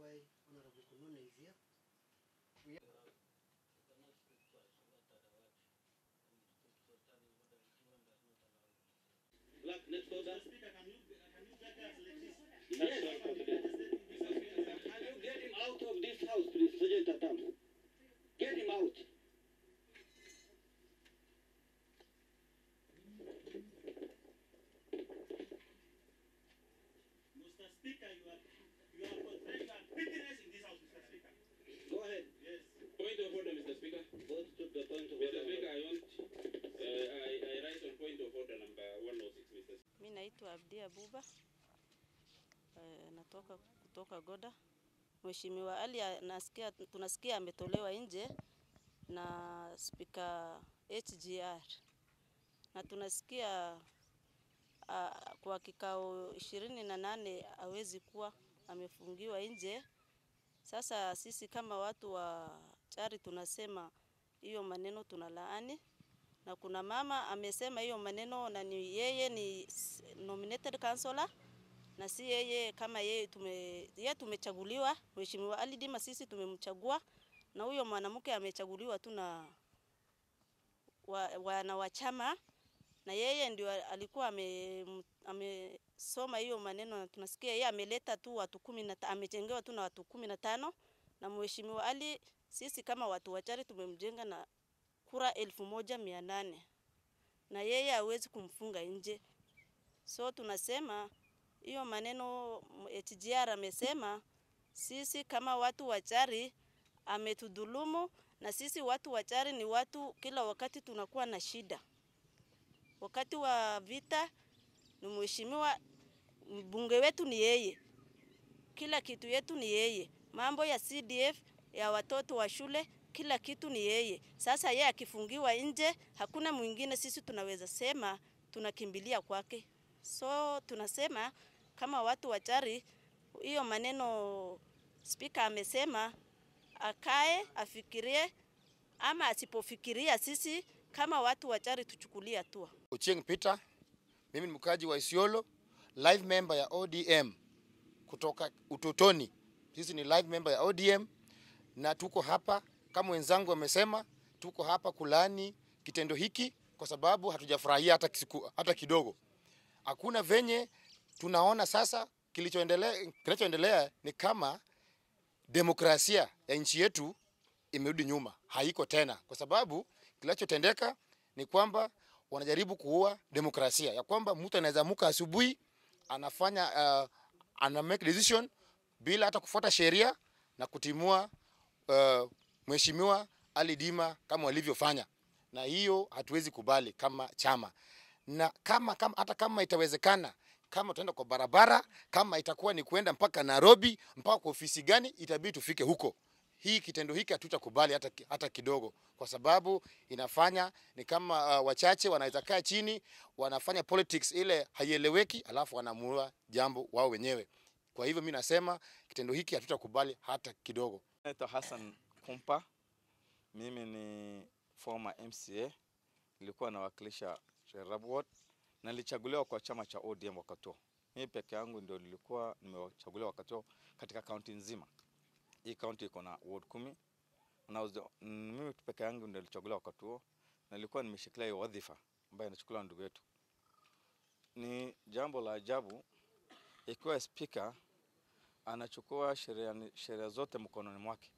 why Honorable Kununa is here. We have Black, let's go back. Can you get us electricity? Yes, can you get him out of this house, please, Sergeant Atamu? Get him out. Mr. Speaker, you are portraying your bitterness in this house, Mr. Speaker. Go ahead. Yes. Point of order, Mr. Speaker. Go to the point of order. Mr. Speaker, I write on point of order number 106, Mr. Speaker. Mimi naitwa Abdi Abuba. Natoka kutoka Goda. Mheshimiwa Ali nasikia tunasikia ametolewa nje na Speaker HGR. Na tunasikia kwa kikao 28 hawezi kuwa amefungiwa nje. Sasa sisi kama watu wa Chari tunasema hiyo maneno tunalaani, na kuna mama amesema hiyo maneno na ni yeye ni nominated councillor na si yeye kama yeye tumechaguliwa. Mheshimiwa Ali Dima sisi tumemchagua, na huyo mwanamke amechaguliwa tu na wana wa chama, na yeye ndio alikuwa amesoma hiyo maneno, na tunasikia yeye ameleta tu watu 10 amejengewa tu na watu 15. Na Mheshimiwa Ali sisi kama watu wa Chari tumemjenga na kura 1800, na yeye hawezi kumfunga nje. So tunasema hiyo maneno HGR amesema sisi kama watu wa Chari ametudhulumu, na sisi watu wa Chari ni watu kila wakati tunakuwa na shida. Wakati wa vita ni Mheshimiwa mbunge wetu ni yeye. Kila kitu yetu ni yeye. Mambo ya CDF, ya watoto wa shule, kila kitu ni yeye. Sasa yeye akifungiwa nje, hakuna mwingine sisi tunaweza sema tunakimbilia kwake. So tunasema kama watu wa Chari hiyo maneno Speaker amesema akae afikirie, ama asipofikiria sisi kama watu wa Chari tuchukulie hatua. Ucheng Peter, mimi ni mkaji wa Isiolo, live member ya ODM kutoka Ututoni. Sisi ni live member ya ODM, na tuko hapa kama wenzangu wamesema, tuko hapa kulani kitendo hiki kwa sababu hatujafurahia hata kidogo. Hakuna venye tunaona sasa kilichoendelea ni kama demokrasia ya nchi yetu imerudi nyuma, haiko tena, kwa sababu kilachotendeka ni kwamba wanajaribu kuua demokrasia, ya kwamba mtu anaweza muka asubuhi anafanya ana make decision bila hata kufuata sheria na kutimua Mheshimiwa Ali Dima kama walivyofanya, na hiyo hatuwezi kubali kama chama. Na kama hata kama itawezekana, kama tutaenda kwa barabara, kama itakuwa ni kuenda mpaka Nairobi, mpaka kwa ofisi gani, itabidi tufike huko. Hii kitendo hiki hatutakubali hata kidogo, kwa sababu inafanya ni kama wachache wanaweza kaa chini wanafanya politics ile haieleweki, alafu wanaamua jambo wao wenyewe. Kwa hivyo mimi nasema kitendo hiki hatutakubali hata kidogo. Naitwa Hassan Kumpa, mimi ni former MCA, nilikuwa nawakilisha Chari Ward, na nilichaguliwa kwa chama cha ODM wakati huo. Mimi peke yangu ndio nilikuwa nimechaguliwa wakati huo katika kaunti nzima. Hii kaunti iko na ward 10. Mimi peke yangu ndio nilichaguliwa wakati huo, na nilikuwa nimeshikilia hiyo wadhifa ambayo inachukuliwa ndugu yetu. Ni jambo la ajabu ikiwa Speaker anachukua sheria zote mkononi mwake.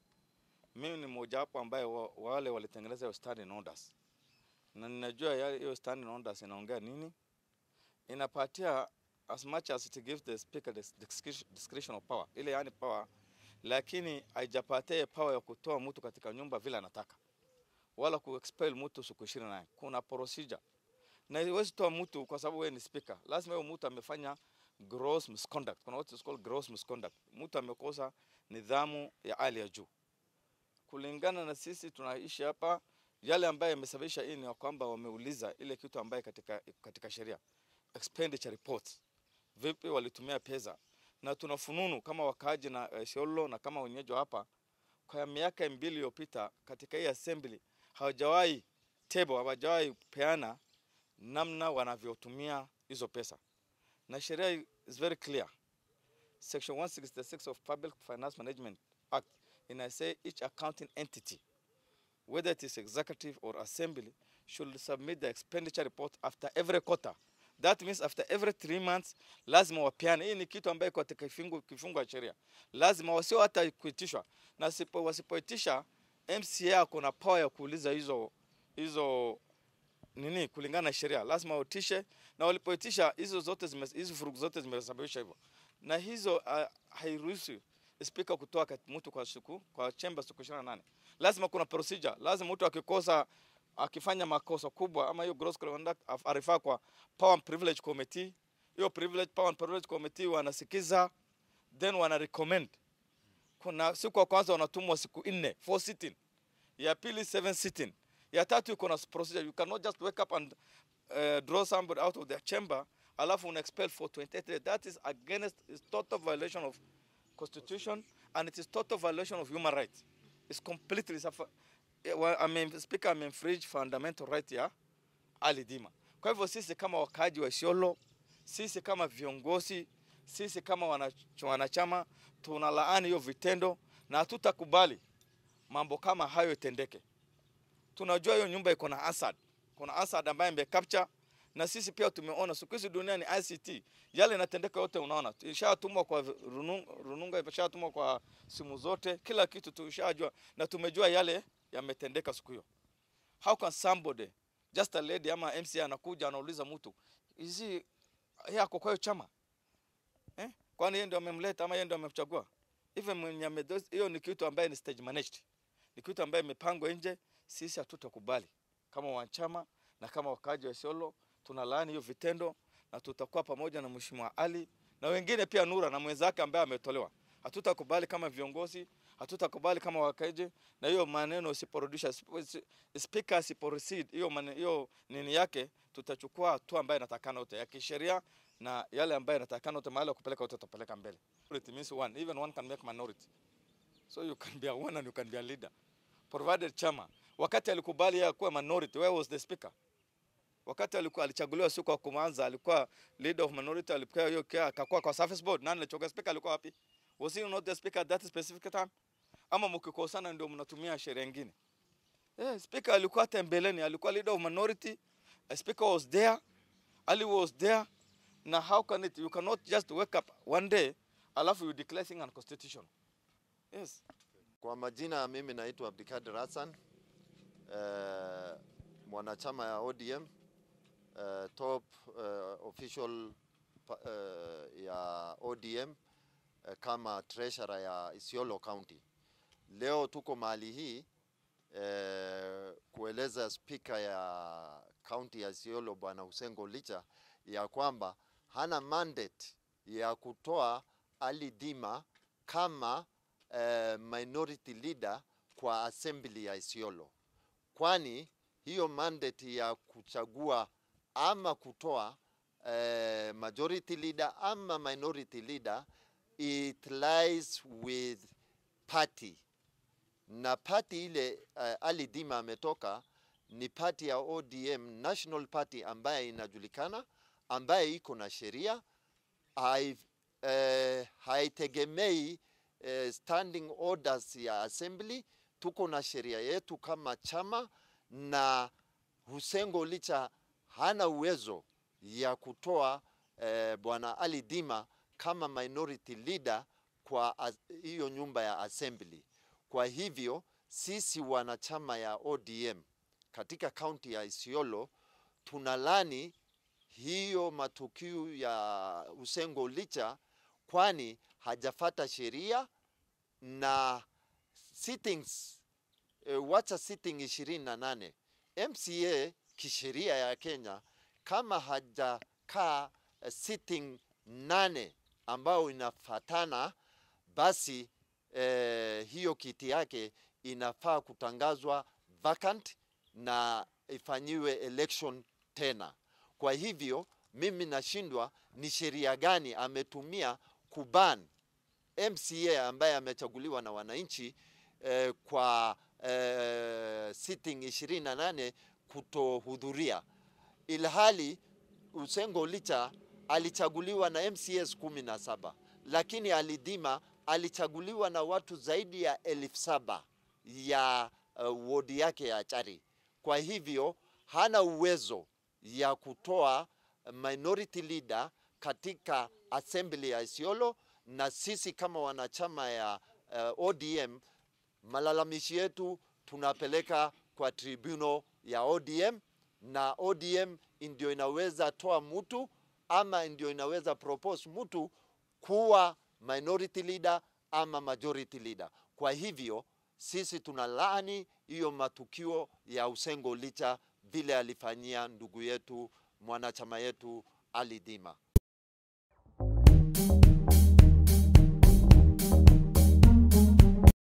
Mimi ni mmoja wapo ambaye wale walitengeneza standing orders, na ninajua hiyo standing orders inaongea nini. Inapatia as much as it gives the Speaker discretion of power, ile yani power, lakini haijapatia power ya kutoa mtu katika nyumba vile anataka, wala kuexpel mtu siku 28. Kuna procedure, na huwezi toa mtu kwa sababu wewe ni Speaker. Lazima huyo mtu amefanya gross misconduct. Kuna what is called gross misconduct. Mtu amekosa nidhamu ya hali ya juu. Kulingana na sisi tunaishi hapa, yale ambayo yamesababisha hii ni kwamba wameuliza ile kitu ambayo katika sheria expenditure reports, vipi walitumia pesa, na tunafununu kama wakaaji na Isiolo na kama wenyeji hapa. Kwa miaka 2 iliyopita katika hii assembly hawajawahi peana namna wanavyotumia hizo pesa, na sheria is very clear. Section 166 of Public Finance Management Act, and I say each accounting entity, whether it is executive or assembly, should submit the expenditure report after every quarter. That means after every 3 months, lazima wapiane. Hii ni kitu ambayo kwa kifungu wa sheria. Lazima wasio hata kuitishwa. Na wasipoitisha, MCA kuna power ya kuuliza hizo nini kulingana sheria. Lazima utishe. Na walipoitisha, hizo furugu zote zimesababisha hivyo. Na hizo hairuhusu speaker kutoa mtu kwa chambers siku 28. Lazima kuna procedure. Lazima mtu akikosa, akifanya makosa kubwa ama hiyo gross conduct arifaa kwa Power and Privilege Committee. Hiyo Power and Privilege Committee wanasikiza, then wana recommend. Kuna siku ya kwanza wanatumwa siku 4, 4 sitting. Ya pili 7 sitting. Ya tatu kuna procedure. You cannot just wake up and draw somebody out of their chamber alafu una expel for 28 days. That is against, is total violation of constitution and it is total violation of human rights. It's completely, well, I mean, Speaker, I'm infringed fundamental right here, Ali Dima. Kwa hivyo sisi kama wakaji wa Isiolo, sisi kama viongozi, sisi kama wanachama, tunalaani hiyo vitendo na hatutakubali mambo kama hayo itendeke. Tunajua hiyo nyumba iko na Assad. Kuna Assad ambaye imecapture, na sisi pia tumeona siku hizi dunia ni ICT. Yale yanatendeka yote unaona. Ishatumwa kwa rununga, ishatumwa kwa simu zote, kila kitu tushajua na tumejua yale yametendeka siku hiyo. How can somebody, just a lady ama MCA anakuja anauliza mtu, hizi yako kwa hiyo chama? Eh? Kwani yeye ndio amemleta ama yeye ndio amemchagua? Even mwenye amedozi, hiyo ni kitu ambaye ni stage managed. Ni kitu ambaye imepangwa nje, sisi hatutakubali. Kama wanachama na kama wakaji wa Isiolo, tunalaani hiyo vitendo na tutakuwa pamoja na Mheshimiwa Ali na wengine pia Nura na mwenzake ambaye ametolewa. Hatutakubali kama viongozi, hatutakubali kama wakaji, na hiyo maneno isiporudisha speaker isiporecede hiyo maneno hiyo nini yake, tutachukua hatua ambayo inatakana yote ya kisheria na yale ambayo inatakana yote mahali kupeleka wote tutapeleka mbele. It means one, even one can make minority. So you can be a one and you can be a leader. Provided chama wakati alikubali ya kuwa minority, where was the speaker? Wakati alikuwa alichaguliwa siku ya kuanza alikuwa leader of minority, alikuwa hiyo akakuwa kwa surface board, nani alichoka speaker alikuwa wapi? Was he not the speaker at that specific time? Ama mkikosana ndio mnatumia sheria nyingine. Yeah, speaker alikuwa tembeleni, alikuwa leader of minority. A speaker was there. Ali was there. Now how can it? You cannot just wake up one day alafu you declare thing unconstitutional. Yes. Kwa majina mimi naitwa Abdikadrasan, mwanachama ya ODM, top official ya ODM. Kama treasurer ya Isiolo County. Leo tuko mahali hii kueleza speaker ya county ya Isiolo Bwana Useng'o licha ya kwamba hana mandate ya kutoa Ali Dima kama minority leader kwa assembly ya Isiolo. Kwani hiyo mandate ya kuchagua ama kutoa majority leader ama minority leader, it lies with party. Na party ile Ali Dima ametoka ni party ya ODM, National Party ambaye inajulikana, ambaye iko na sheria, haitegemei standing orders ya assembly. Tuko na sheria yetu kama chama, na Useng'o licha hana uwezo ya kutoa Bwana Ali Dima kama minority leader kwa hiyo nyumba ya assembly. Kwa hivyo sisi wanachama ya ODM katika county ya Isiolo tunalani hiyo matukio ya Useng'o licha, kwani hajafata sheria na sittings, wacha sitting 28. MCA kisheria ya Kenya kama hajakaa sitting 8 ambao inafatana, basi hiyo kiti yake inafaa kutangazwa vacant na ifanyiwe election tena. Kwa hivyo mimi nashindwa ni sheria gani ametumia kuban MCA ambaye amechaguliwa na wananchi kwa sitting 28 kutohudhuria, ilhali Useng'o licha alichaguliwa na MCAs 17. lakini Ali Dima alichaguliwa na watu zaidi ya 7,000 ya wodi yake ya Chari. Kwa hivyo hana uwezo ya kutoa minority leader katika assembly ya Isiolo, na sisi kama wanachama ya ODM malalamishi yetu tunapeleka kwa tribunal ya ODM, na ODM ndio inaweza toa mtu ama ndio inaweza propose mtu kuwa minority leader ama majority leader. Kwa hivyo sisi tunalaani hiyo matukio ya Useng'o licha vile alifanyia ndugu yetu mwanachama yetu Ali Dima.